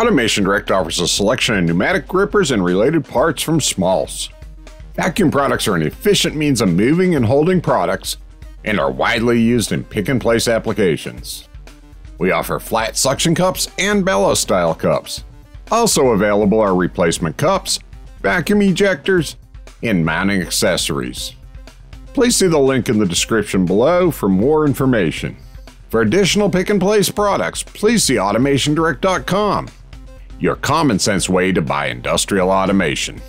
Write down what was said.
Automation Direct offers a selection of pneumatic grippers and related parts from Schmalz. Vacuum products are an efficient means of moving and holding products and are widely used in pick-and-place applications. We offer flat suction cups and bellows-style cups. Also available are replacement cups, vacuum ejectors, and mounting accessories. Please see the link in the description below for more information. For additional pick-and-place products, please see AutomationDirect.com, your common-sense way to buy industrial automation.